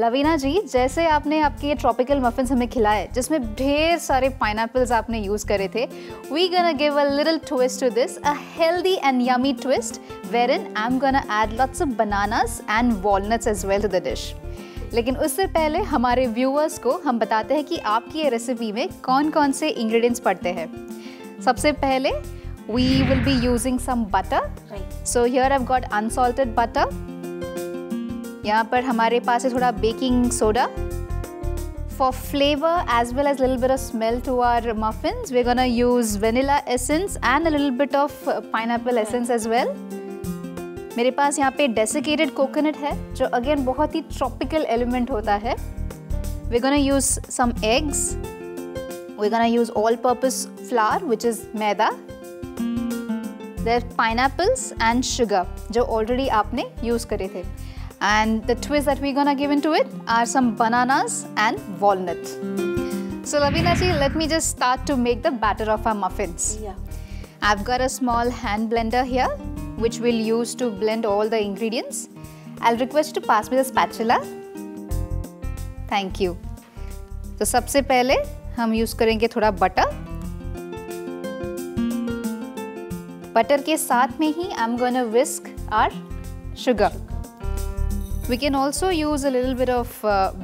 लवीना जी, जैसे आपने आपके ट्रॉपिकल मफिन्स हमें खिलाए जिसमें ढेर सारे पाइनएप्पल्स आपने यूज़ करे थे, we gonna give a little twist to this, a healthy and yummy twist, wherein I'm gonna add lots of bananas and walnuts as well to the dish. लेकिन उससे पहले हमारे व्यूअर्स को हम बताते हैं कि आपकी ये रेसिपी में कौन कौन से इंग्रेडिएंट्स पड़ते हैं. सबसे पहले we will be using some butter. Right. So here I've got unsalted butter. यहाँ पर हमारे पास है थोड़ा baking soda. For flavor as well as a little bit of smell to our muffins, we're gonna use vanilla essence and a little bit of pineapple essence as well. मेरे पास यहाँ पे desiccated coconut है जो again बहुत ही tropical element होता है. We're gonna use some eggs. We're gonna use all-purpose flour which is maida. There's pineapples and sugar जो already आपने use करे थे. And the twist that we're gonna give into it are some bananas and walnut. So Lavina ji, let me just start to make the batter of our muffins. Yeah. I've got a small hand blender here, which we'll use to blend all the ingredients. I'll request you to pass me the spatula. Thank you. So सबसे पहले हम use करेंगे थोड़ा butter. Butter के साथ में ही I'm gonna whisk our sugar. We can also use a little bit of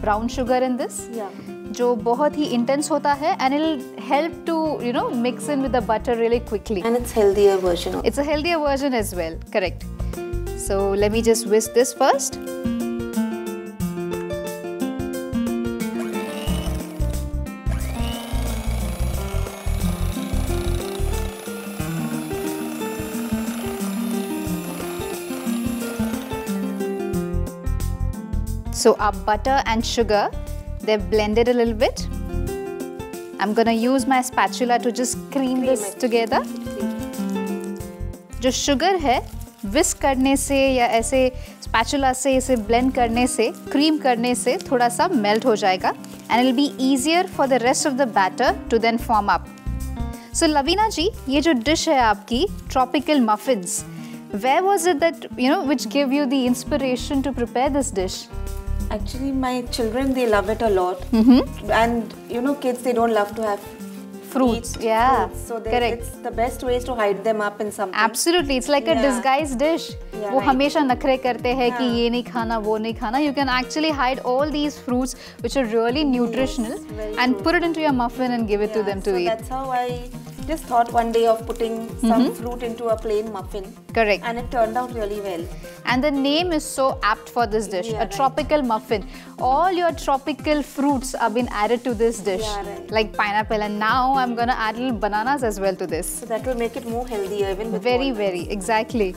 brown sugar in this. Yeah. जो बहुत ही intense होता है and it'll help to mix in with the butter really quickly. And it's healthier version. It's a healthier version as well. Correct. So let me just whisk this first. So our butter and sugar, they've blended a little bit. I'm gonna use my spatula to just cream this together. जो sugar है, whisk करने से या ऐसे spatula से इसे blend करने से, cream करने से थोड़ा सा melt हो जाएगा, and it'll be easier for the rest of the batter to then form up. So Lavina जी, ये जो dish है आपकी tropical muffins, where was it that which gave you the inspiration to prepare this dish? Actually, my children, they love it a lot. Mm-hmm. And kids, they don't love to have fruits. Yeah, fruits. So correct. It's the best way to hide them up in something. Absolutely, it's like a disguised dish. Yeah, वो हमेशा नखरे करते हैं कि ये नहीं खाना, वो नहीं खाना. You can actually hide all these fruits, which are really nutritional, and put it into your muffin and give it to them to eat. That's how I just thought one day of putting some fruit into a plain muffin. Correct. And it turned out really well. And the name is so apt for this dish, a tropical muffin. All your tropical fruits have been added to this dish, like pineapple, and now I'm gonna add little bananas as well to this. So that will make it more healthy even with very, very exactly.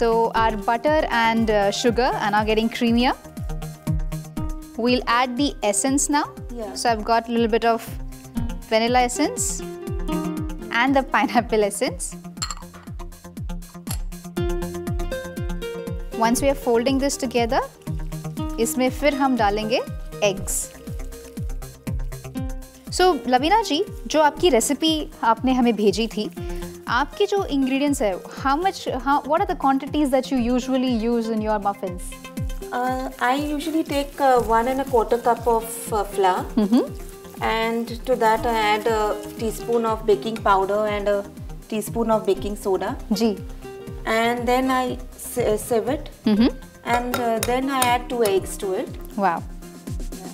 So our butter and sugar are now getting creamier. We'll add the essence now. Yeah. So I've got a little bit of vanilla essence and the pineapple essence. Once we are folding this together, इसमें फिर हम डालेंगे eggs. So Lavina जी, जो आपकी recipe आपने हमें भेजी थी, आपके जो ingredients है, what are the quantities that you usually use in your muffins? I usually take 1 1/4 cup of flour. And to that I add a teaspoon of baking powder and a teaspoon of baking soda. Ji. And then I sieve it. And then I add 2 eggs to it. Wow.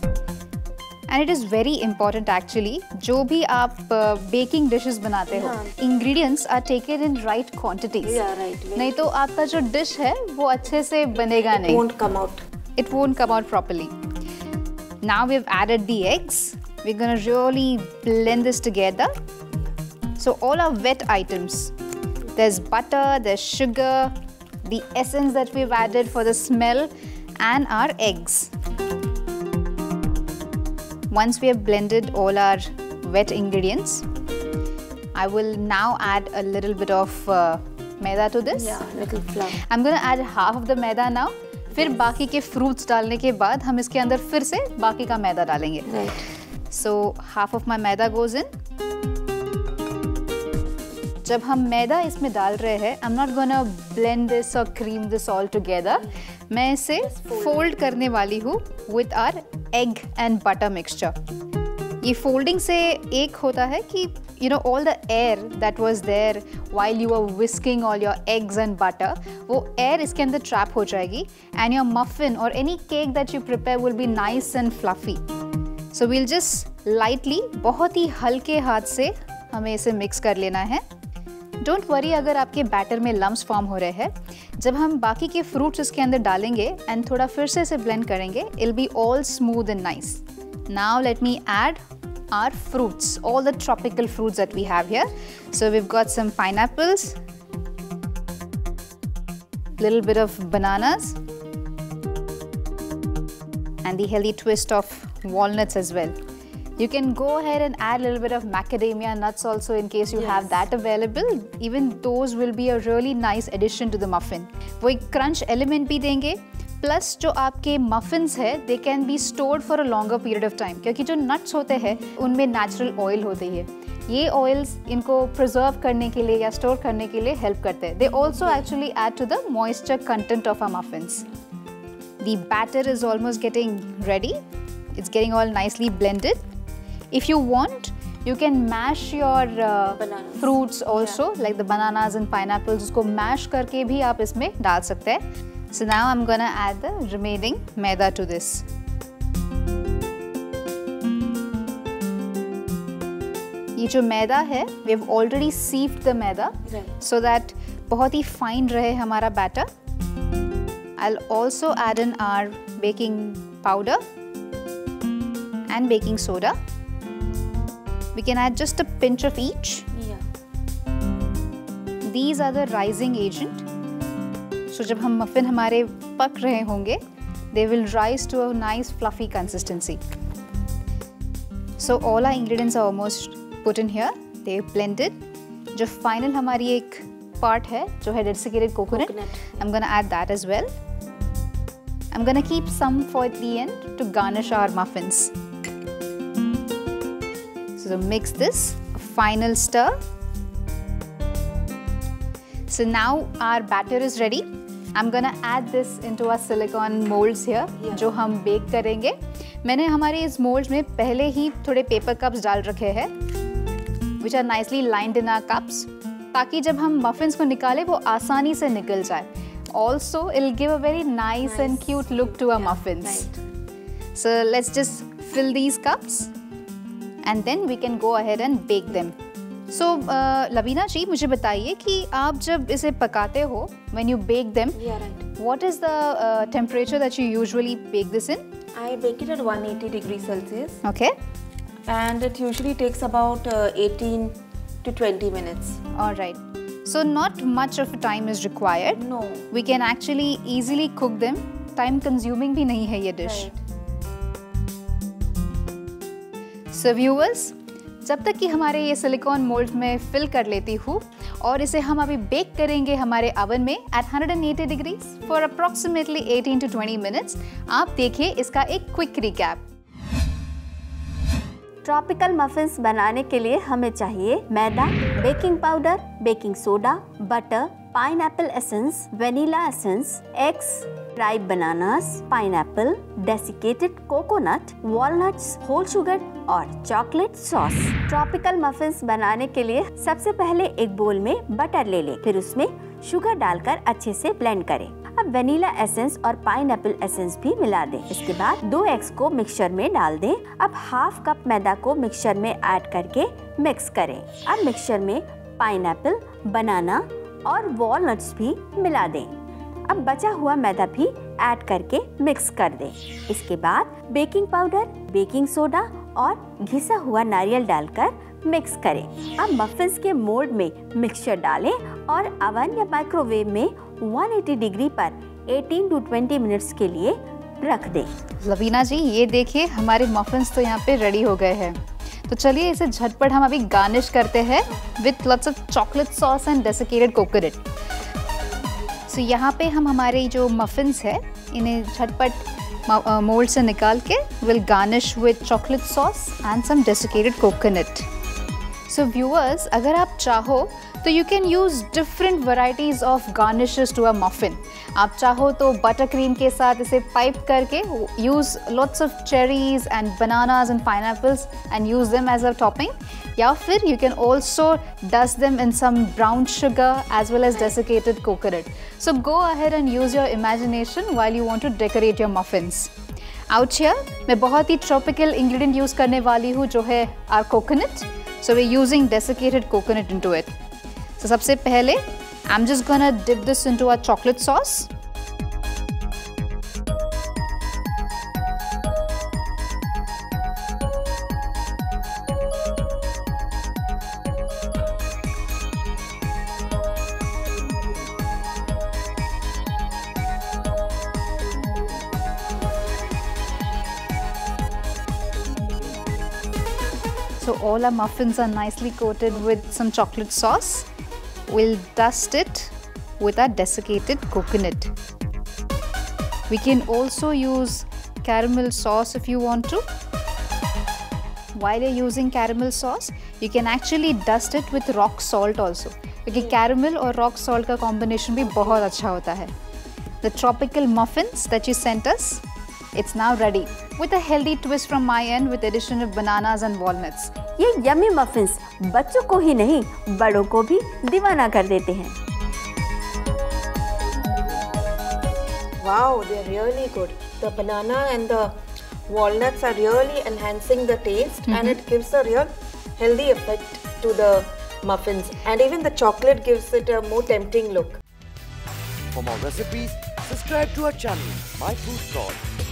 And it is very important actually. जो भी आप baking dishes बनाते हो, ingredients are taken in right quantities. Yeah, right. नहीं तो आपका जो dish है, वो अच्छे से बनेगा नहीं. It won't come out. It won't come out properly. Now we've added the eggs. We're gonna really blend this together. So all our wet items, there's butter, there's sugar, the essence that we've added for the smell, and our eggs. Once we have blended all our wet ingredients, I will now add a little bit of maida to this. Yeah, little flour. I'm gonna add half of the maida now. फिर बाकी के fruits डालने के बाद हम इसके अंदर फिर से बाकी का मैदा डालेंगे. Right. So half of my maida goes in. जब हम मैदा इसमें डाल रहे हैं, I am not gonna blend this और क्रीम दिस ऑल टुगेदर, मैं इसे फोल्ड करने वाली हूँ with our egg and butter mixture. ये फोल्डिंग से एक होता है कि you know all the air that was there while you were whisking all your eggs and butter, वो air इसके अंदर trap हो जाएगी and your muffin or any cake that you prepare will be nice and fluffy. So we'll just lightly, बहुत ही हल्के हाथ से हमें इसे mix कर लेना है। Don't worry अगर आपके बैटर में lumps form हो रहे हैं, जब हम बाकी के fruits इसके अंदर डालेंगे and थोड़ा फिर से इसे blend करेंगे, it'll be all smooth and nice. Now let me add our fruits, all the tropical fruits that we have here. So we've got some pineapples, little bit of bananas, and the healthy twist of walnuts as well. You can go ahead and add a little bit of macadamia nuts also in case you have that available. Even those will be a really nice addition to the muffin. वो एक crunch element भी देंगे. Plus जो आपके muffins है they can be stored for a longer period of time, क्योंकि जो nuts होते हैं उनमें नेचुरल ऑयल होते हैं। ये ऑयल्स इनको प्रिजर्व करने के लिए या स्टोर करने के लिए हेल्प करते हैं। They also actually add to the moisture content of our muffins. The batter is almost getting ready, it's getting all nicely blended. If you want you can mash your fruits also, like the bananas and pineapples, उसको mash करके भी आप इसमें डाल सकते हैं। So now I'm gonna add the remaining maida to this. ये जो मैदा है, we've already sieved the maida, so that बहुत ही fine रहे हमारा batter. I'll also add in our baking powder and baking soda. We can add just a pinch of each. Yeah. These are the rising agent. So जब हम muffin हमारे पक रहे होंगे, they will rise to a nice fluffy consistency. So all our ingredients are almost put in here. They are blended. जो final हमारी एक part है, जो है desiccated coconut. I'm gonna add that as well. I'm gonna keep some for the end to garnish our muffins. So mix this, a final stir. So now our batter is ready. I'm gonna add this into our silicone molds here, जो हम bake करेंगे। मैंने हमारे इस molds में पहले ही थोड़े paper cups डाल रखे हैं, which are nicely lined in our cups, ताकि जब हम muffins को निकाले वो आसानी से निकल जाए। Also, it'll give a very nice and cute look to our muffins. Right. So let's just fill these cups. And then we can go ahead and bake them. So Lavina ji, मुझे बताइए कि आप जब इसे पकाते हो, when you bake them, what is the temperature that you usually bake this in? I bake it at 180 degrees Celsius. Okay. And it usually takes about 18 to 20 minutes. All right. So not much of time is required. No. We can actually easily cook them. Time consuming भी नहीं है ये dish. Right. So viewers, जब तक कि हमारे ये silicone mould में फिल कर लेती हूँ और इसे हम अभी बेक करेंगे हमारे अवन में at 180 degrees for approximately 18 to 20 minutes. आप देखिए इसका एक क्विक रिकैप। ट्रॉपिकल मफिन्स बनाने के लिए हमें चाहिए मैदा, baking powder, baking soda, butter, pineapple essence, vanilla essence, eggs, dried bananas, pineapple, desiccated coconut, walnuts, whole sugar और chocolate sauce. Tropical muffins बनाने के लिए सबसे पहले एक बोल में बटर ले लें, फिर उसमें शुगर डालकर अच्छे से ब्लेंड करें। अब वनीला एसेंस और पाइनएप्पल एसेंस भी मिला दें। इसके बाद 2 एग्स को मिक्सचर में डाल दें। अब ½ कप मैदा को मिक्सचर में ऐड करके मिक्स करें। अब मिक्सचर में पाइनएप्पल, बनाना और वॉलनट्स भी मिला दें। अब बचा हुआ मैदा भी ऐड करके मिक्स कर दें। इसके बाद बेकिंग पाउडर, बेकिंग सोडा और घिसा हुआ नारियल डालकर मिक्स करें। अब मफिन्स के मोल्ड में मिक्सचर डालें और अवन या माइक्रोवेव में 180 डिग्री पर 18 टू 20 मिनट्स के लिए रख दें। लवीना जी, ये देखिए हमारे मफिन्स तो यहाँ पे रेडी हो गए हैं। तो चलिए इसे झटपट हम अभी गार्निश करते हैं with lots of chocolate sauce and desiccated coconut. तो यहाँ पे हम हमारे जो मफिन्स है इन्हें झटपट मोल्ड से निकाल के will garnish with chocolate sauce and some desiccated coconut. So viewers, अगर आप चाहो तो you can use different varieties of garnishes to a muffin. आप चाहो तो बटर क्रीम के साथ इसे पाइप करके use lots of cherries and bananas and pineapples and use them as a topping, या फिर you can also dust them in some brown sugar as well as desiccated coconut. So go ahead and use your imagination while you want to decorate your muffins. Out here मैं बहुत ही tropical ingredient use करने वाली हूँ जो है are coconut. So we using desiccated coconut into it. So सबसे पहले I am just gonna dip this into our chocolate sauce. So all our muffins are nicely coated with some chocolate sauce. We'll dust it with our desiccated coconut. We can also use caramel sauce if you want to. While you're using caramel sauce, you can actually dust it with rock salt also, because caramel or rock salt ka combination bhi bahut acha hota hai. The tropical muffins that you sent us, it's now ready with a healthy twist from my end with addition of bananas and walnuts. ये yummy muffins बच्चों को ही नहीं बड़ों को भी दीवाना कर देते हैं। Wow, they're really good. The banana and the walnuts are really enhancing the taste, and it gives a real healthy effect to the muffins. And even the chocolate gives it a more tempting look. For more recipes, subscribe to our channel, MyFoodCourt.